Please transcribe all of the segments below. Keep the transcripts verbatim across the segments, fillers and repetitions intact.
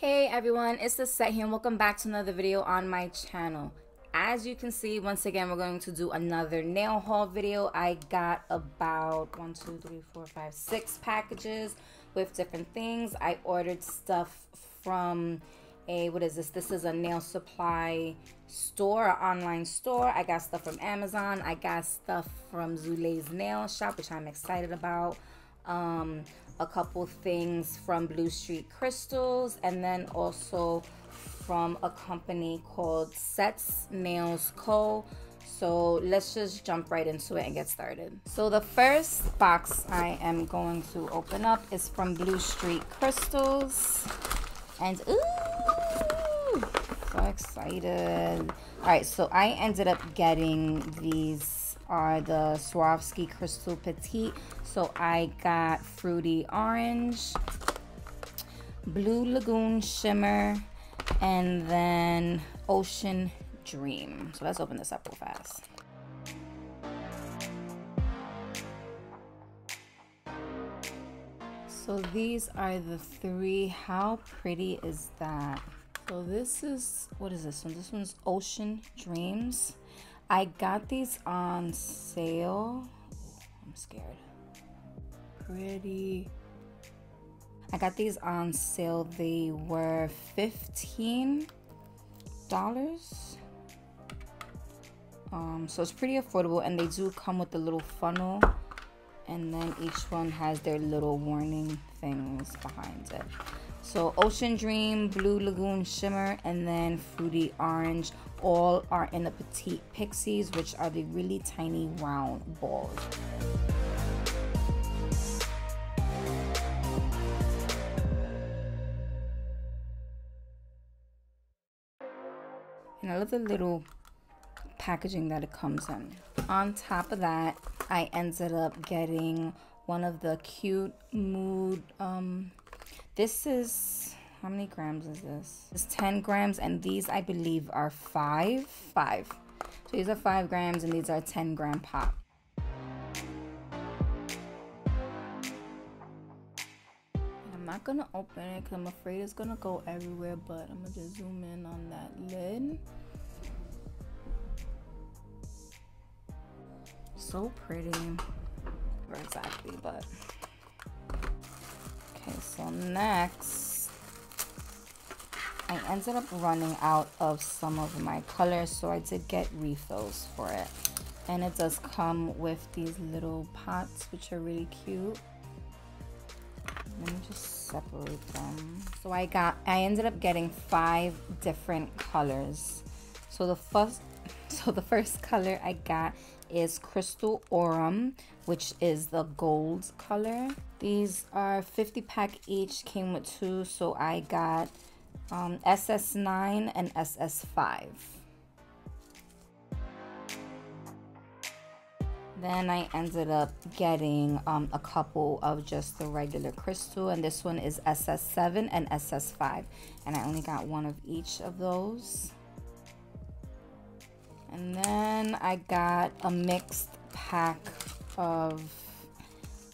Hey everyone, it's the Set here and welcome back to another video on my channel. As you can see, once again we're going to do another nail haul video. I got about one two three four five six packages with different things. I ordered stuff from a what is this this is a nail supply store, an online store. I got stuff from Amazon, I got stuff from Zulay's Nail Shop, which I'm excited about, um a couple things from Bluestreak Crystals, and then also from a company called Sets Nails Co. So let's just jump right into it and get started. So the first box I am going to open up is from Bluestreak Crystals, and ooh, so excited. All right, so I ended up getting these are the Swarovski Crystal Petite. So I got Fruity Orange, Blue Lagoon Shimmer, and then Ocean Dream. So let's open this up real fast. So these are the three. How pretty is that? So this is, what is this one? This one's Ocean Dreams. I got these on sale. I'm scared. Pretty. I got these on sale. They were fifteen dollars. Um, so it's pretty affordable, and they do come with a little funnel, and then each one has their little warning things behind it. So Ocean Dream, Blue Lagoon Shimmer, and then Fruity Orange. All are in the Petite Pixies, which are the really tiny round balls. And I love the little packaging that it comes in. On top of that, I ended up getting one of the cute mood um this is, how many grams is this? It's ten grams, and these I believe are five. Five. So these are five grams and these are ten gram pop. And I'm not gonna open it because I'm afraid it's gonna go everywhere, but I'm gonna just zoom in on that lid. So pretty. Not exactly, but. Okay, so next I ended up running out of some of my colors, so I did get refills for it, and it does come with these little pots which are really cute. Let me just separate them. So I got I ended up getting five different colors. So the first so the first color I got is Crystal Aurum, which is the gold color. These are fifty pack each, came with two, so I got um, S S nine and S S five. Then I ended up getting um, a couple of just the regular crystal, and this one is S S seven and S S five, and I only got one of each of those. And then I got a mixed pack of,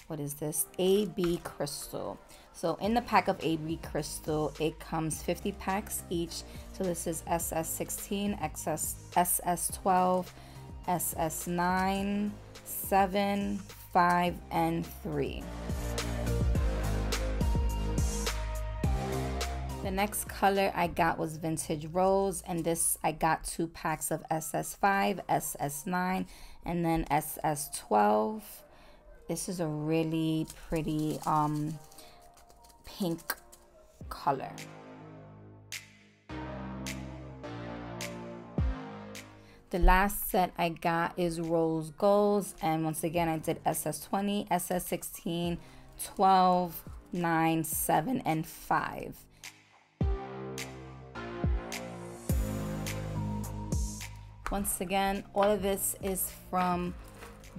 what is this? A B Crystal. So in the pack of A B Crystal, it comes fifty packs each. So this is S S sixteen, S S twelve, S S nine, seven, five, and three. The next color I got was Vintage Rose, and this I got two packs of S S five, S S nine, and then S S twelve. This is a really pretty um, pink color. The last set I got is Rose Golds, and once again I did S S twenty, S S sixteen, twelve, nine, seven, and five. Once again, all of this is from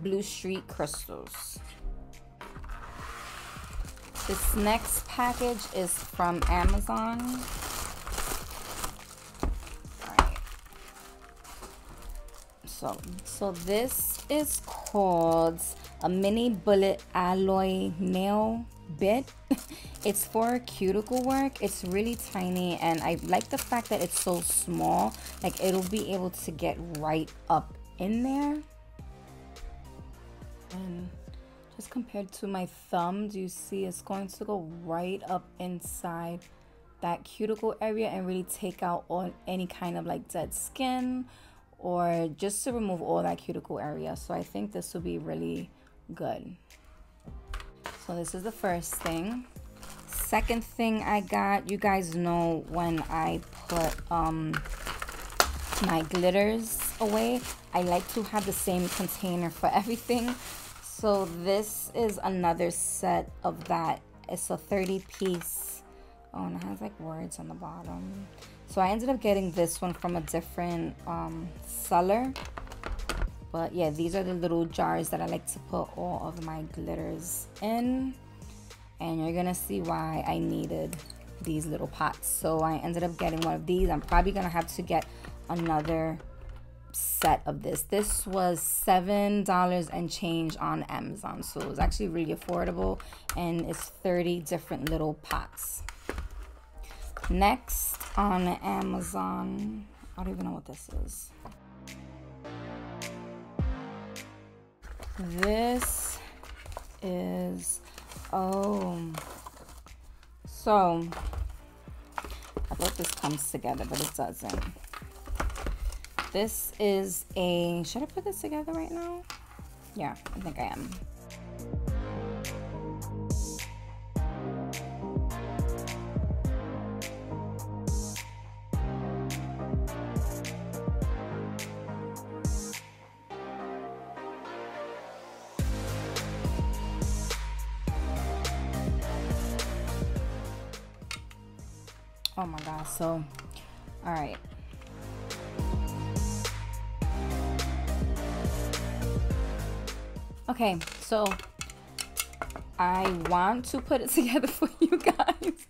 Bluestreak Crystals. This next package is from Amazon. All right. So, so this is called a mini bullet alloy nail bit. It's for cuticle work. It's really tiny, and I like the fact that it's so small. Like, it'll be able to get right up in there. And just compared to my thumb, do you see it's going to go right up inside that cuticle area and really take out on any kind of like dead skin, or just to remove all that cuticle area. So I think this will be really good. So this is the first thing. Second thing I got, you guys know when I put um my glitters away, I like to have the same container for everything. So this is another set of that. It's a thirty piece. Oh, and it has like words on the bottom. So I ended up getting this one from a different um seller. But yeah, these are the little jars that I like to put all of my glitters in, and you're gonna see why I needed these little pots. So I ended up getting one of these. I'm probably gonna have to get another set of this. This was seven dollars and change on Amazon, so it was actually really affordable, and it's thirty different little pots. Next on Amazon, I don't even know what this is. This is, oh, so I thought this comes together, but it doesn't. This is a, should I put this together right now? Yeah, I think I am. Oh my gosh, so, all right. Okay, so I want to put it together for you guys,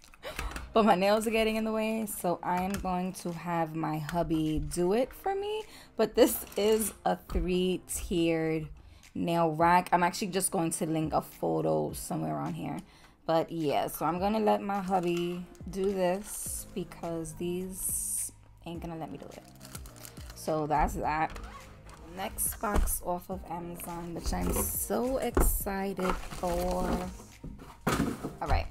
but my nails are getting in the way, so I'm going to have my hubby do it for me. But this is a three-tiered nail rack. I'm actually just going to link a photo somewhere on here. But yeah, so I'm gonna let my hubby do this because these ain't gonna let me do it. So that's that. Next box off of Amazon, which I'm so excited for. All right.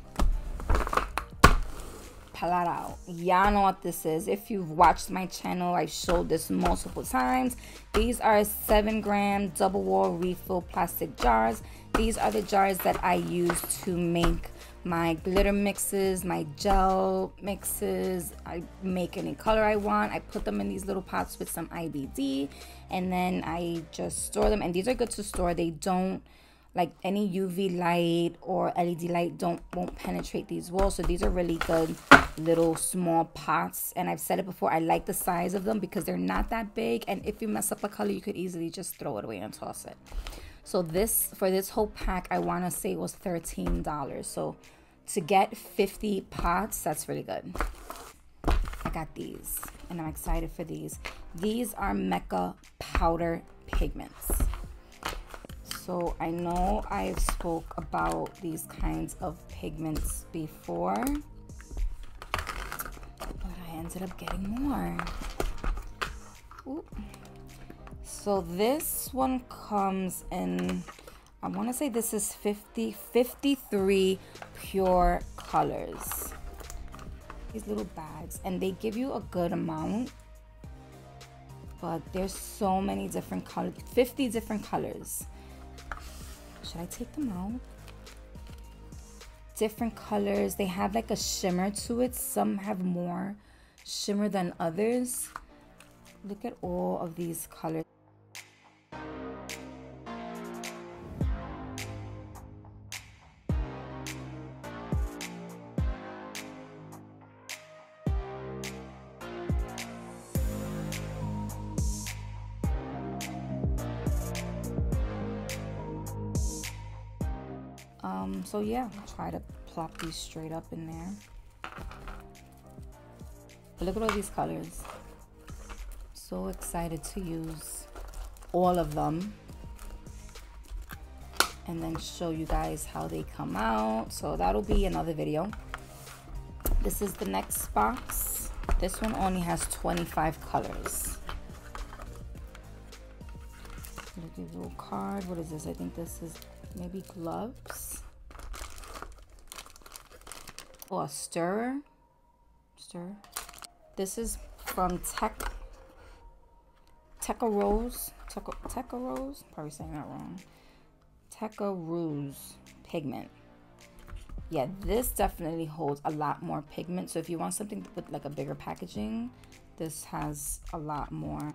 Palarao. Y'all know what this is. If you've watched my channel, I've showed this multiple times. These are seven gram double wall refill plastic jars. These are the jars that I use to make my glitter mixes, my gel mixes. I make any color I want. I put them in these little pots with some I B D, and then I just store them. And these are good to store. They don't, like, any U V light or L E D light don't won't penetrate these walls. So these are really good little small pots. And I've said it before, I like the size of them because they're not that big. And if you mess up a color, you could easily just throw it away and toss it. So this, for this whole pack, I want to say was thirteen dollars. So to get fifty pots, that's really good. I got these, and I'm excited for these. These are Mecca powder pigments. So I know I've spoke about these kinds of pigments before, but I ended up getting more. Ooh. So this one comes in, I want to say this is fifty, fifty-three pure colors. These little bags, and they give you a good amount, but there's so many different colors, fifty different colors. Should I take them out? Different colors. They have like a shimmer to it. Some have more shimmer than others. Look at all of these colors. Um, so yeah, I'll try to plop these straight up in there. But look at all these colors. So excited to use all of them and then show you guys how they come out. So that'll be another video. This is the next box. This one only has twenty-five colors. Little card. What is this? I think this is maybe gloves. Or oh, a stirrer. Stirrer. This is from Tech. Tecarose. Tecarose? Probably saying that wrong. Tecarose pigment. Yeah, this definitely holds a lot more pigment. So if you want something with like a bigger packaging, this has a lot more.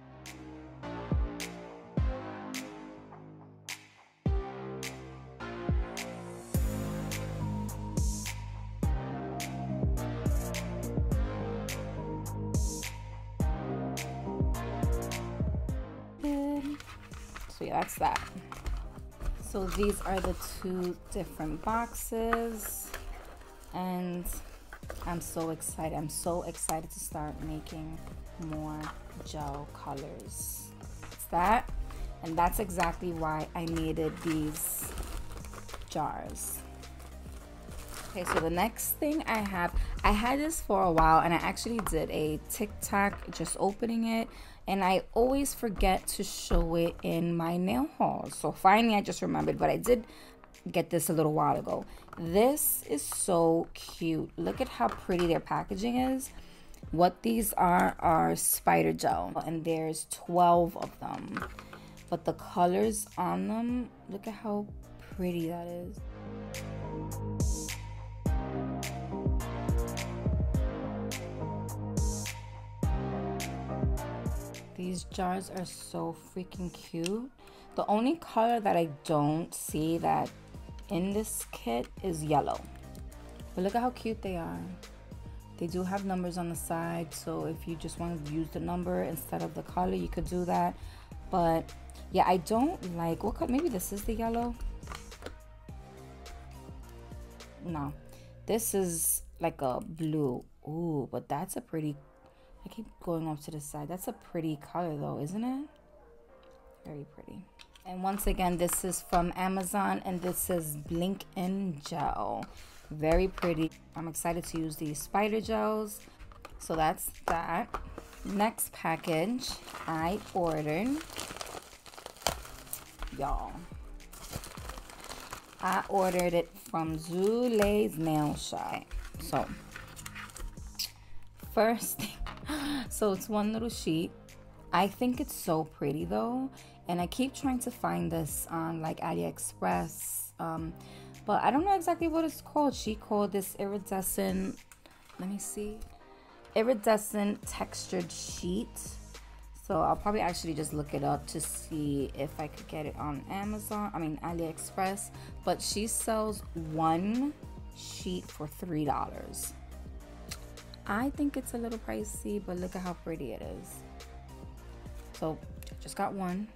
So yeah, that's that. So these are the two different boxes, and I'm so excited. I'm so excited to start making more gel colors. It's that, and that's exactly why I needed these jars. Okay, so the next thing I have, I had this for a while, and I actually did a TikTok just opening it, and I always forget to show it in my nail haul. So finally, I just remembered, but I did get this a little while ago. This is so cute. Look at how pretty their packaging is. What these are are spider gel, and there's twelve of them. But the colors on them, look at how pretty that is. These jars are so freaking cute. The only color that I don't see that in this kit is yellow. But look at how cute they are. They do have numbers on the side, so if you just want to use the number instead of the color, you could do that. But yeah, I don't like what color. Maybe this is the yellow. No, this is like a blue. Ooh, but that's a pretty. I keep going off to the side. That's a pretty color though, isn't it? Very pretty. And once again, this is from Amazon, and this is Blink in Gel. Very pretty. I'm excited to use these spider gels. So that's that. Next package I ordered. Y'all. I ordered it from Zulay's Nail Shop. So, first thing. So it's one little sheet. I think it's so pretty though, and I keep trying to find this on like AliExpress, um, but I don't know exactly what it's called. She called this iridescent, let me see, iridescent textured sheet. So I'll probably actually just look it up to see if I could get it on Amazon, I mean AliExpress, but she sells one sheet for three dollars. I think it's a little pricey, but look at how pretty it is. So just got one.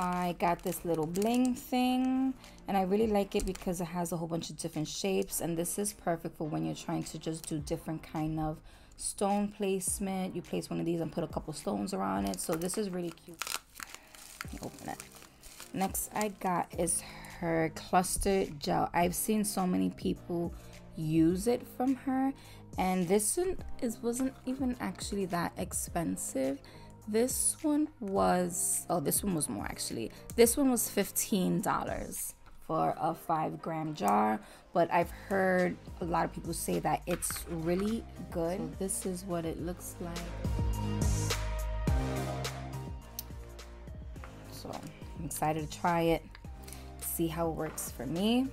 I got this little bling thing, and I really like it because it has a whole bunch of different shapes, and this is perfect for when you're trying to just do different kind of stone placement. You place one of these and put a couple stones around it, so this is really cute. Let me open it. Next I got is her cluster gel. I've seen so many people use it from her, and this one is wasn't even actually that expensive. This one was, oh, this one was more actually. This one was fifteen dollars for a five gram jar, but I've heard a lot of people say that it's really good. So this is what it looks like. So I'm excited to try it, see how it works for me.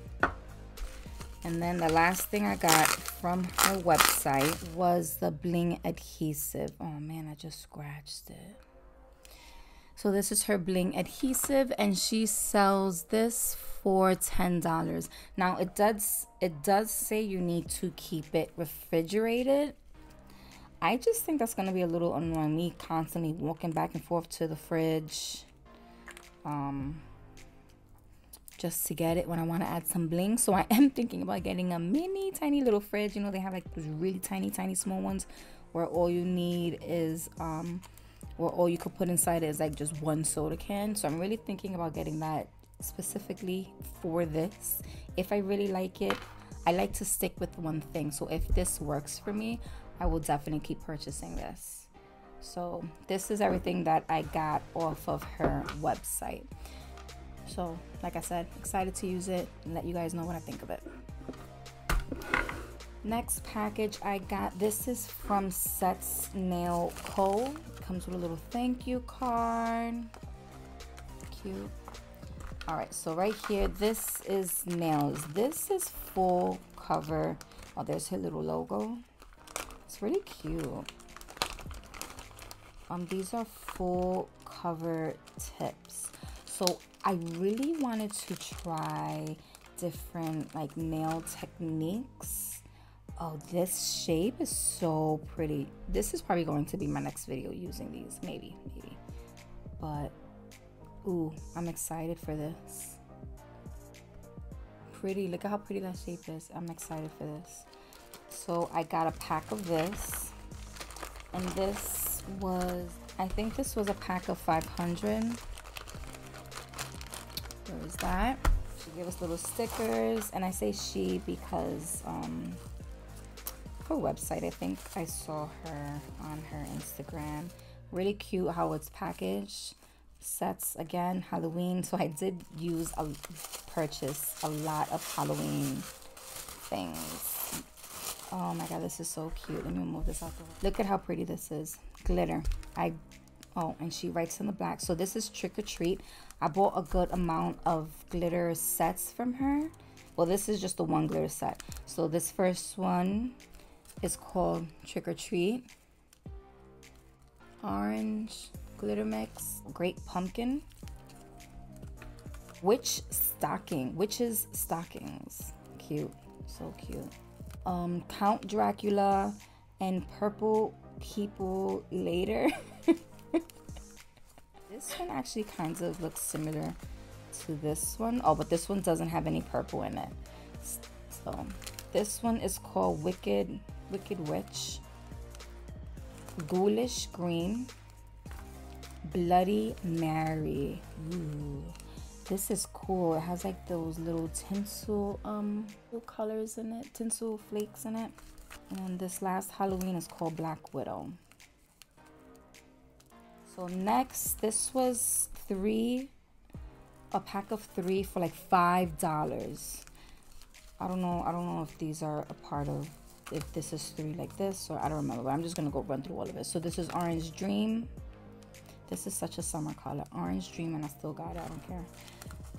And then the last thing I got from her website was the Bling adhesive. Oh man, I just scratched it. So this is her Bling adhesive, and she sells this for ten dollars. Now it does it does say you need to keep it refrigerated. I just think that's gonna be a little annoying, me constantly walking back and forth to the fridge. Um just to get it when I want to add some bling. So I am thinking about getting a mini tiny little fridge. You know, they have like those really tiny tiny small ones where all you need is um where all you could put inside is like just one soda can. So I'm really thinking about getting that specifically for this. If I really like it, I like to stick with one thing, so if this works for me, I will definitely keep purchasing this. So this is everything that I got off of her website. So like I said, excited to use it and let you guys know what I think of it. Next package I got, this is from Sets Nail Co. Comes with a little thank you card. Cute. All right, so right here, this is nails. This is full cover. Oh, there's her little logo. It's really cute. Um, these are full cover tips. So I really wanted to try different like nail techniques. Oh, this shape is so pretty. This is probably going to be my next video using these, maybe, maybe. But ooh, I'm excited for this. Pretty, look at how pretty that shape is. I'm excited for this. So I got a pack of this, and this was, I think this was a pack of five hundred. There's that. She gave us little stickers, and I say she because um, her website, I think I saw her on her Instagram. Really cute how it's packaged. Sets, again, Halloween, so I did use a purchase a lot of Halloween things. Oh my god, this is so cute. Let me move this out the way. Look at how pretty this is. Glitter. I oh, and she writes in the black. So this is trick or treat. I bought a good amount of glitter sets from her. Well, this is just the one glitter set. So this first one is called Trick or Treat. Orange glitter mix, great pumpkin, witch stocking, witches stockings, cute, so cute. Um, Count Dracula and purple people later. This one actually kind of looks similar to this one. Oh, but this one doesn't have any purple in it. So this one is called Wicked, Wicked Witch, Ghoulish Green, Bloody Mary. Ooh, this is cool. It has like those little tinsel um little colors in it, tinsel flakes in it. And this last Halloween is called Black Widow. So next, this was three, a pack of three for like five dollars. I don't know, I don't know if these are a part of, if this is three like this, or I don't remember, but I'm just gonna go run through all of it. So this is Orange Dream. This is such a summer color. Orange Dream, and I still got it. I don't care.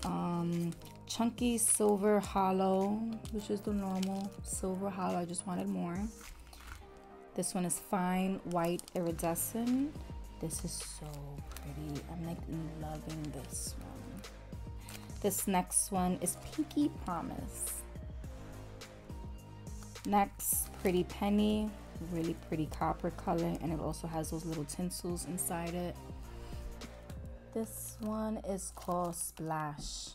Um, Chunky Silver Hollow, which is the normal Silver Hollow. I just wanted more. This one is Fine White Iridescent. This is so pretty. I'm like loving this one. This next one is Pinky Promise. Next, Pretty Penny. Really pretty copper color, and it also has those little tinsels inside it. This one is called Splash.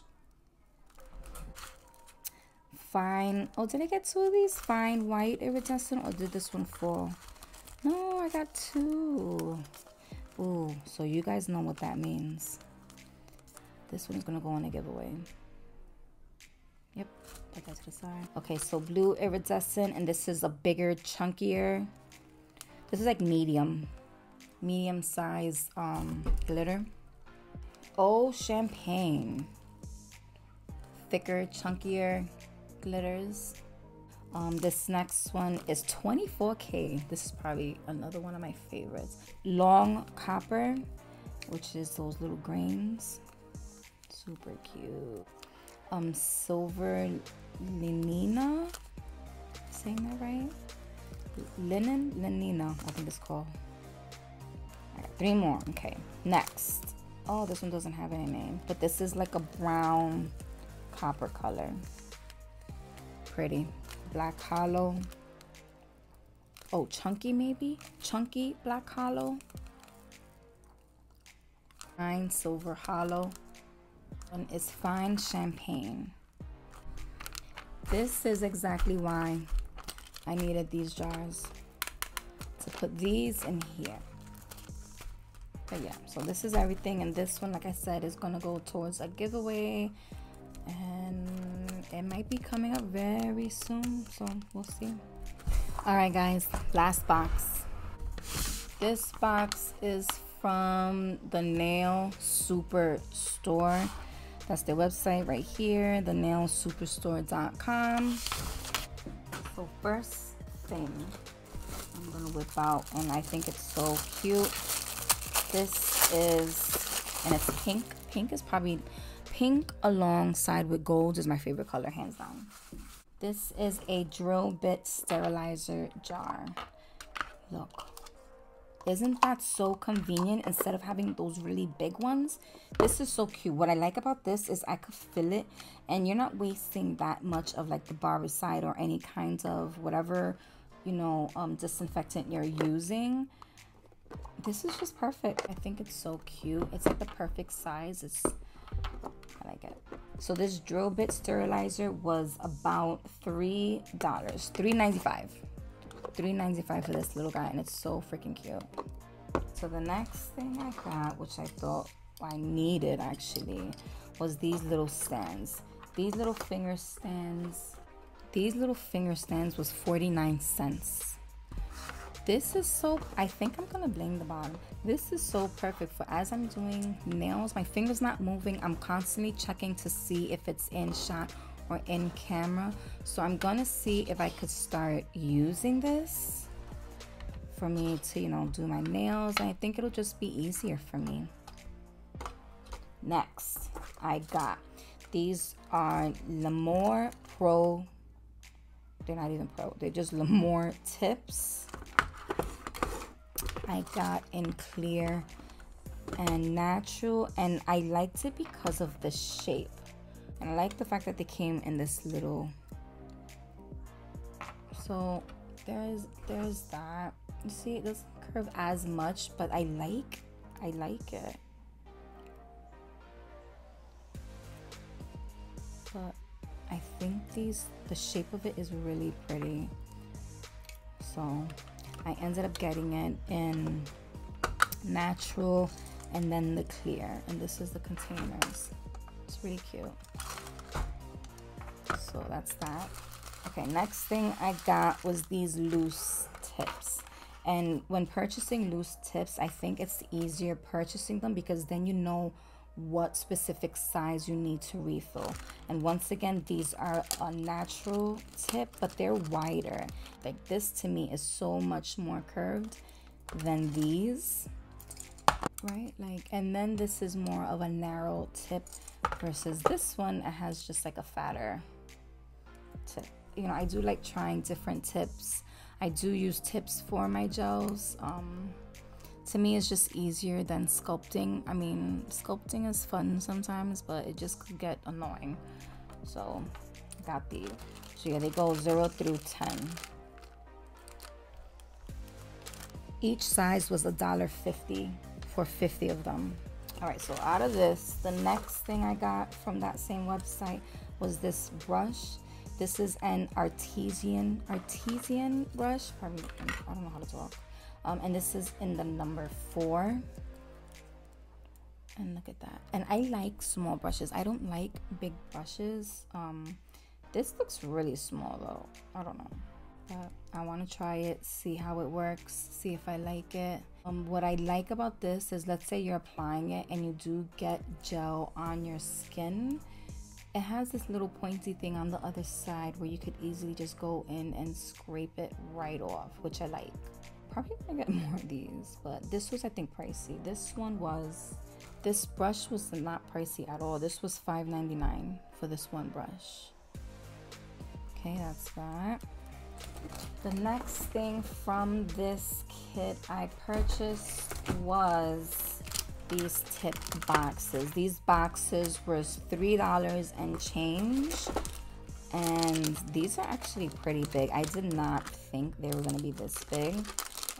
Fine. Oh, did I get two of these? Fine White Iridescent, or did this one fall? No, I got two. Ooh, so you guys know what that means. This one's gonna go on a giveaway. Yep, put that to the side. Okay, so Blue Iridescent, and this is a bigger, chunkier. This is like medium, medium size um, glitter. Oh, Champagne. Thicker, chunkier glitters. Um, this next one is twenty-four K. This is probably another one of my favorites. Long Copper, which is those little grains. Super cute. Um, Silver Linina, saying that right? Linen Linina, I think it's called. I got three more. Okay, next. Oh, this one doesn't have any name, but this is like a brown copper color. Pretty. Black Hollow. Oh, Chunky maybe? Chunky Black Hollow. Fine Silver Hollow. One is Fine Champagne. This is exactly why I needed these jars, to put these in here. But yeah, so this is everything, and this one, like I said, is gonna go towards a giveaway, and It might be coming up very soon, so we'll see. All right, guys, last box. This box is from the Nail Superstore. That's their website right here, the nail superstore dot com. So first thing I'm gonna whip out, and I think it's so cute. This is, and it's pink. Pink is probably, pink alongside with gold is my favorite color, hands down. This is a drill bit sterilizer jar. Look. Isn't that so convenient? Instead of having those really big ones, this is so cute. What I like about this is I could fill it and you're not wasting that much of like the barbericide or any kind of whatever, you know, um, disinfectant you're using. This is just perfect. I think it's so cute. It's like the perfect size. It's, I like it. So this drill bit sterilizer was about three dollars, three ninety-five. three ninety-five for this little guy, and it's so freaking cute. So the next thing I got, which I thought I needed actually, was these little stands. These little finger stands. These little finger stands was forty-nine cents. This is so, I think I'm gonna bling the bottom. This is so perfect for as I'm doing nails, my finger's not moving. I'm constantly checking to see if it's in shot or in camera, so I'm gonna see if I could start using this for me to, you know, do my nails. I think it'll just be easier for me. Next, I got these are Lamore Pro. They're not even pro, they're just Lamore tips. I got in clear and natural, and I liked it because of the shape. And I like the fact that they came in this little, so there's there's that. You see, it doesn't curve as much, but I like I like it. But I think these the shape of it is really pretty. So I ended up getting it in natural and then the clear. And this is the containers. It's really cute. So that's that. Okay, next thing I got was these loose tips. And when purchasing loose tips, I think it's easier purchasing them because then you know what specific size you need to refill. And once again, these are a natural tip, but they're wider. Like this to me is so much more curved than these, right? Like, and then this is more of a narrow tip versus this one, it has just like a fatter tip. You know, I do like trying different tips. I do use tips for my gels. Um to me, it's just easier than sculpting. I mean, sculpting is fun sometimes, but it just could get annoying. So I got these. So yeah, they go zero through ten. Each size was a dollar fifty for fifty of them. All right, so out of this, the next thing I got from that same website was this brush. This is an artesian artesian brush. Pardon me, I don't know how to talk. Um, and this is in the number four. And look at that. And I like small brushes. I don't like big brushes. Um, this looks really small though. I don't know. But I want to try it, see how it works, see if I like it. Um, what I like about this is, let's say you're applying it and you do get gel on your skin, it has this little pointy thing on the other side where you could easily just go in and scrape it right off, which I like. Probably gonna get more of these, but this was, I think, pricey. This one was, this brush was not pricey at all. This was five ninety-nine for this one brush. Okay, that's that. The next thing from this kit I purchased was these tip boxes. These boxes were three dollars and change, and these are actually pretty big. I did not think they were going to be this big.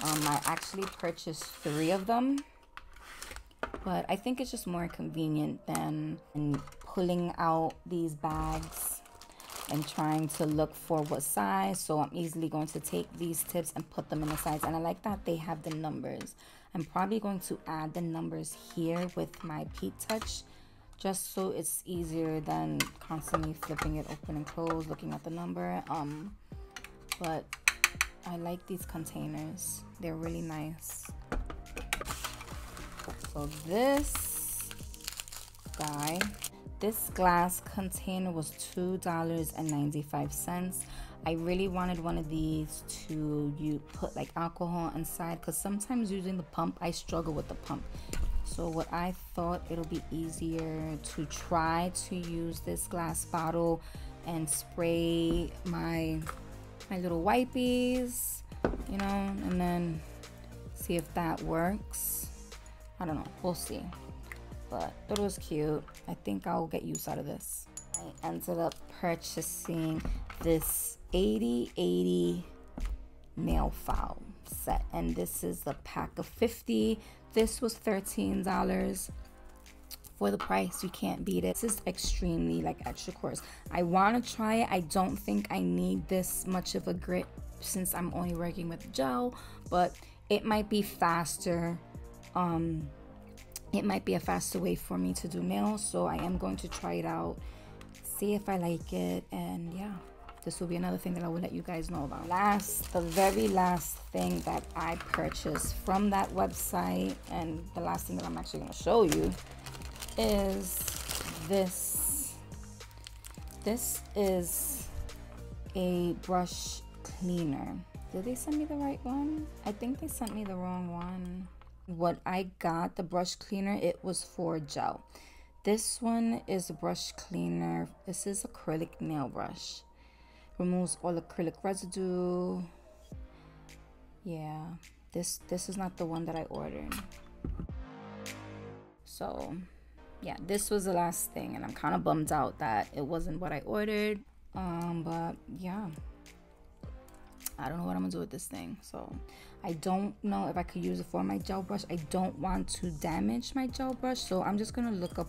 Um, I actually purchased three of them, but I think it's just more convenient than pulling out these bags and trying to look for what size. So I'm easily going to take these tips and put them in the size. And I like that they have the numbers. I'm probably going to add the numbers here with my Peat Touch just so it's easier than constantly flipping it open and closed, looking at the number. Um, but I like these containers. They're really nice. So this guy, this glass container was two dollars and ninety-five cents. I really wanted one of these to you put like alcohol inside, because sometimes using the pump, I struggle with the pump. So what I thought, it'll be easier to try to use this glass bottle and spray my my little wipies, you know, and then see if that works. I don't know, we'll see. But it was cute. I think I'll get use out of this. I ended up purchasing this eighty eighty nail file set, and this is the pack of fifty. This was thirteen dollars. For the price, you can't beat it. This is extremely like extra coarse. I want to try it. I don't think I need this much of a grit since I'm only working with gel, but it might be faster. Um, it might be a faster way for me to do nails, so I am going to try it out, see if I like it, and yeah, this will be another thing that I will let you guys know about. Last, the very last thing that I purchased from that website, and the last thing that I'm actually going to show you, is this. This is a brush cleaner. Did they send me the right one? I think they sent me the wrong one. What I got, the brush cleaner, it was for gel. This one is a brush cleaner. This is acrylic nail brush. Removes all acrylic residue. Yeah, this this is not the one that I ordered. So yeah, this was the last thing, and I'm kind of bummed out that it wasn't what I ordered. Um but yeah, I don't know what I'm gonna do with this thing, so I don't know if I could use it for my gel brush. I don't want to damage my gel brush, so I'm just gonna look up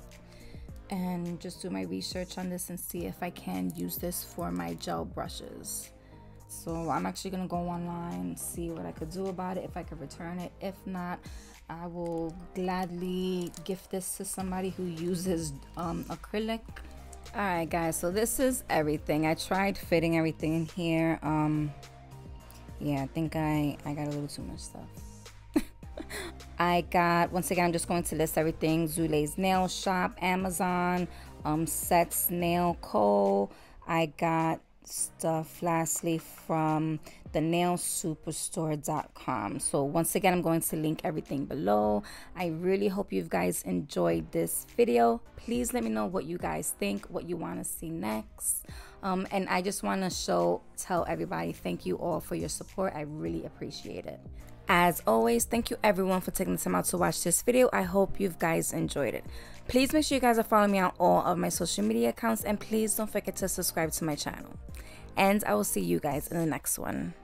and just do my research on this and see if I can use this for my gel brushes. So I'm actually gonna go online, see what I could do about it, if I could return it. If not, I will gladly gift this to somebody who uses um, acrylic. All right guys, so this is everything. I tried fitting everything in here. Um, yeah, I think I, I got a little too much stuff. I got, once again, I'm just going to list everything. Zulay's Nail Shop, Amazon, um, Sets Nail Co. I got stuff lastly from the nail superstore dot com. So once again, I'm going to link everything below. I really hope you guys enjoyed this video. Please let me know what you guys think, what you want to see next. Um, and I just want to show, tell everybody, thank you all for your support. I really appreciate it. As always, thank you everyone for taking the time out to watch this video. I hope you guys enjoyed it. Please make sure you guys are following me on all of my social media accounts, and please don't forget to subscribe to my channel. And I will see you guys in the next one.